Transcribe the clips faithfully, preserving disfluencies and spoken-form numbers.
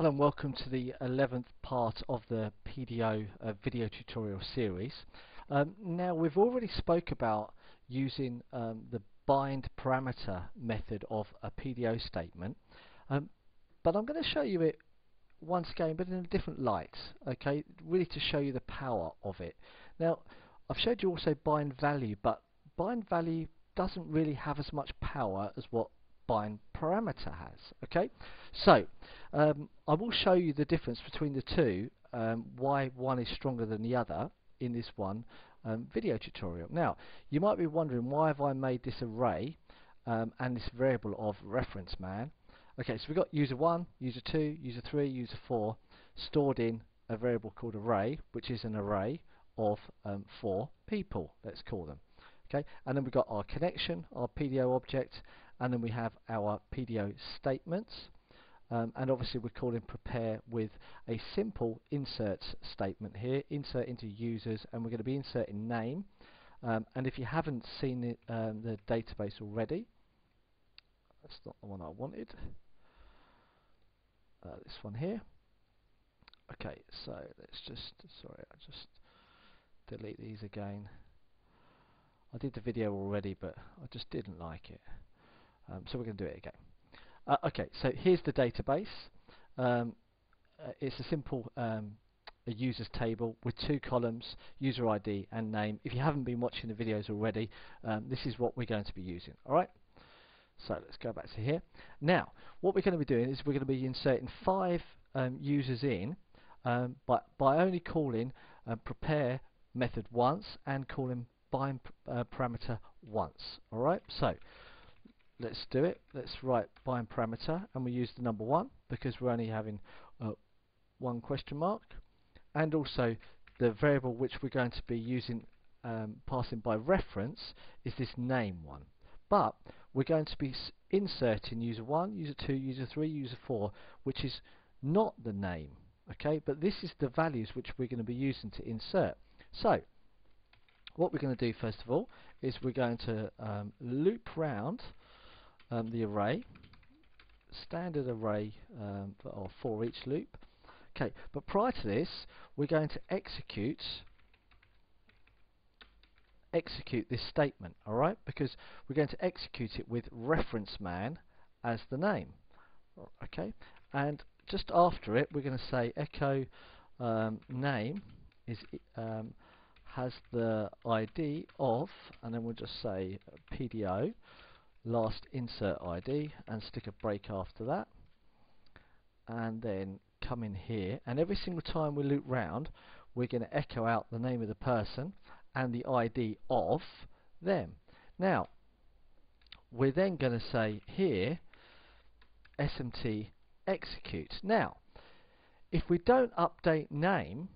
Hello and welcome to the eleventh part of the P D O uh, video tutorial series. Um, now we've already spoke about using um, the bind parameter method of a P D O statement, um, but I'm going to show you it once again but in a different light, okay, really to show you the power of it. Now I've showed you also bind value, but bind value doesn't really have as much power as what bind parameter has, okay? So um, I will show you the difference between the two, um, why one is stronger than the other in this one um, video tutorial. Now you might be wondering, why have I made this array um, and this variable of reference man? Okay, so we've got user one, user two, user three, user four stored in a variable called array, which is an array of um, four people, let's call them. Okay, and then we've got our connection, our P D O object, and then we have our P D O statements, um, and obviously we're calling prepare with a simple insert statement here, insert into users, and we're going to be inserting name. Um, and if you haven't seen it, um, the database already, that's not the one I wanted, uh, this one here. Okay, so let's just, sorry, I'll just delete these again. I did the video already, but I just didn't like it. Um, so we're going to do it again. Uh, okay, so here's the database. Um, uh, it's a simple um, a users table with two columns, user I D and name. If you haven't been watching the videos already, um, this is what we're going to be using. All right. So let's go back to here. Now, what we're going to be doing is we're going to be inserting five um, users in, um, but by only calling uh, prepare method once and calling bind uh, parameter once. All right. So let's do it. Let's write bind parameter, and we use the number one because we're only having uh, one question mark, and also the variable which we're going to be using um, passing by reference is this name one. But we're going to be inserting user one, user two, user three, user four, which is not the name. Okay, but this is the values which we're going to be using to insert. So what we're going to do first of all is we're going to um, loop round um, the array, standard array um, or for each loop. Okay, but prior to this, we're going to execute execute this statement. All right, because we're going to execute it with reference man as the name. Okay, and just after it, we're going to say echo um, name is. Um, has the I D of, and then we'll just say P D O last insert I D and stick a break after that, and then come in here, and every single time we loop round we're going to echo out the name of the person and the I D of them. Now we're then going to say here S M T execute. Now if we don't update name,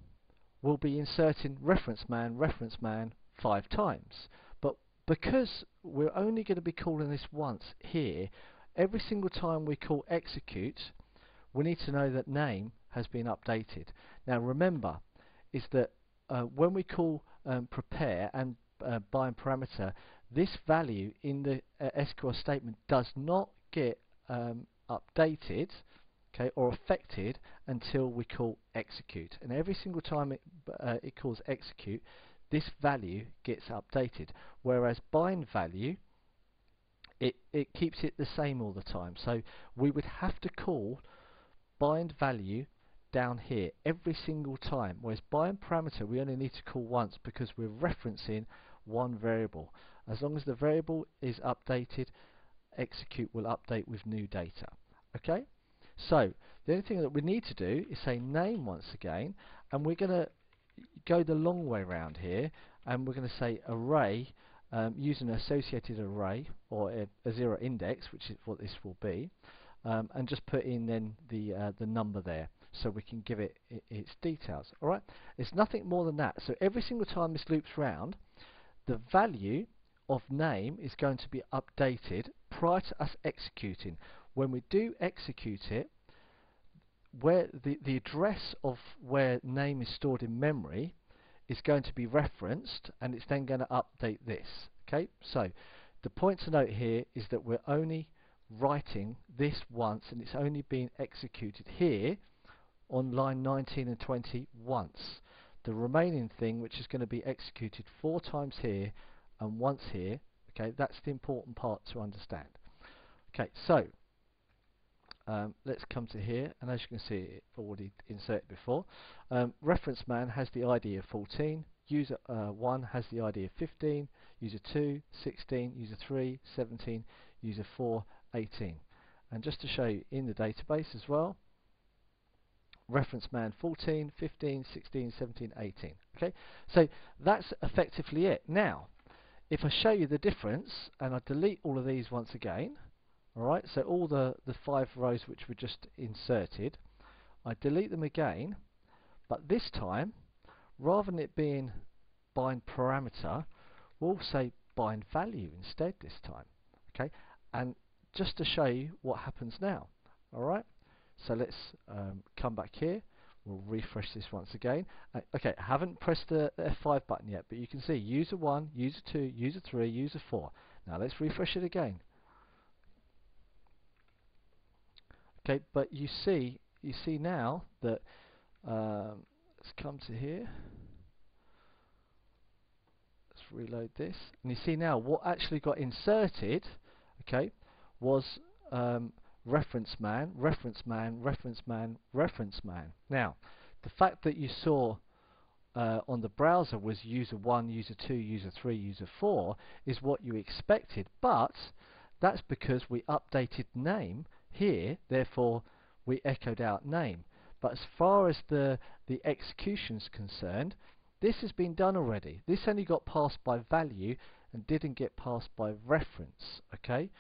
we'll be inserting reference man, reference man five times. But because we're only going to be calling this once here, every single time we call execute, we need to know that name has been updated. Now remember, is that uh, when we call um, prepare and uh, bind parameter, this value in the uh, S Q L statement does not get um, updated, okay, or affected until we call execute, and every single time it, uh, it calls execute, this value gets updated, whereas bind value it, it keeps it the same all the time. So we would have to call bind value down here every single time, whereas bind parameter we only need to call once because we're referencing one variable. As long as the variable is updated, execute will update with new data. Okay, so the only thing that we need to do is say name once again, and we're going to go the long way round here, and we're going to say array um, using an associated array or a, a zero index, which is what this will be, um, and just put in then the uh, the number there so we can give it I its details. All right, it's nothing more than that. So every single time this loops round, the value of name is going to be updated prior to us executing. When we do execute it, where the, the address of where name is stored in memory is going to be referenced, and it's then going to update this. Okay, so the point to note here is that we're only writing this once, and it's only being executed here on line nineteen and twenty once. The remaining thing, which is going to be executed four times here and once here, okay, that's the important part to understand. Okay, so um, let's come to here, and as you can see, it already inserted before. Um, reference man has the I D of fourteen, user uh, one has the I D of fifteen, user two, sixteen, user three, seventeen, user four, eighteen. And just to show you in the database as well, reference man fourteen, fifteen, sixteen, seventeen, eighteen. Okay, so that's effectively it. Now, if I show you the difference, and I delete all of these once again, alright, so all the, the five rows which were just inserted, I delete them again, but this time, rather than it being bind parameter, we'll say bind value instead this time. Okay, and just to show you what happens now, alright. So let's um, come back here, we'll refresh this once again. Uh, okay, I haven't pressed the F five button yet, but you can see user one, user two, user three, user four. Now let's refresh it again. Okay, but you see, you see now that, um, let's come to here, let's reload this, and you see now what actually got inserted, okay, was um, reference man, reference man, reference man, reference man. Now, the fact that you saw uh, on the browser was user one, user two, user three, user four is what you expected, but that's because we updated name here, therefore we echoed out name. But as far as the, the execution's concerned, this has been done already. This only got passed by value and didn't get passed by reference, okay?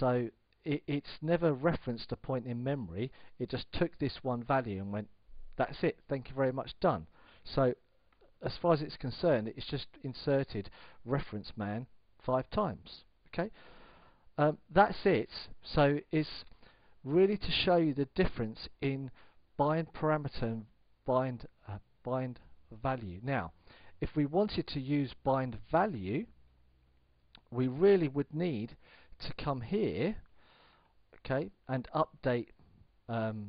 So it's never referenced a point in memory, it just took this one value and went, that's it, thank you very much, done. So as far as it's concerned, it's just inserted reference man five times. Okay, um, that's it. So it's really to show you the difference in bind parameter and bind, uh, bind value. Now, if we wanted to use bind value, we really would need to come here, okay, and update um,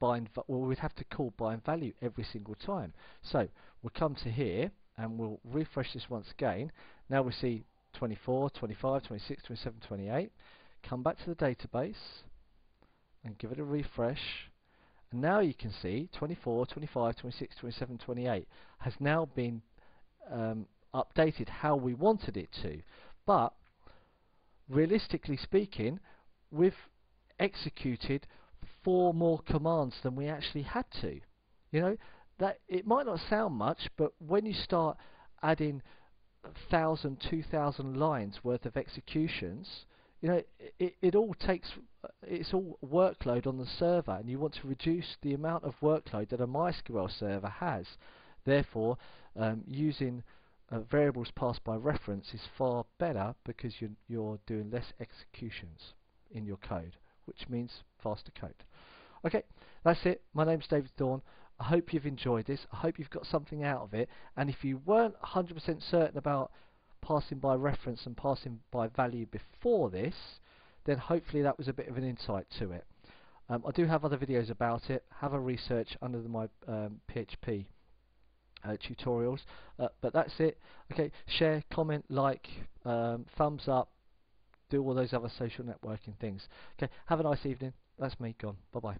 bind. Well, we'd have to call bind value every single time. So we'll come to here and we'll refresh this once again. Now we see twenty-four, twenty-five, twenty-six, twenty-seven, twenty-eight. Come back to the database and give it a refresh. And now you can see twenty-four, twenty-five, twenty-six, twenty-seven, twenty-eight has now been um, updated how we wanted it to. But realistically speaking, we've executed four more commands than we actually had to. You know, that it might not sound much, but when you start adding thousand, two thousand lines worth of executions, you know, it, it all takes, it's all workload on the server, and you want to reduce the amount of workload that a MySQL server has. Therefore, um, using uh, variables passed by reference is far better because you're, you're doing less executions in your code, which means faster code. Okay, that's it. My name's David Thorn. I hope you've enjoyed this. I hope you've got something out of it. And if you weren't one hundred percent certain about passing by reference and passing by value before this, then hopefully that was a bit of an insight to it. Um, I do have other videos about it. Have a research under the, my um, P H P uh, tutorials. Uh, but that's it. Okay, share, comment, like, um, thumbs up. Do all those other social networking things. Okay, have a nice evening. That's me, gone. Bye-bye.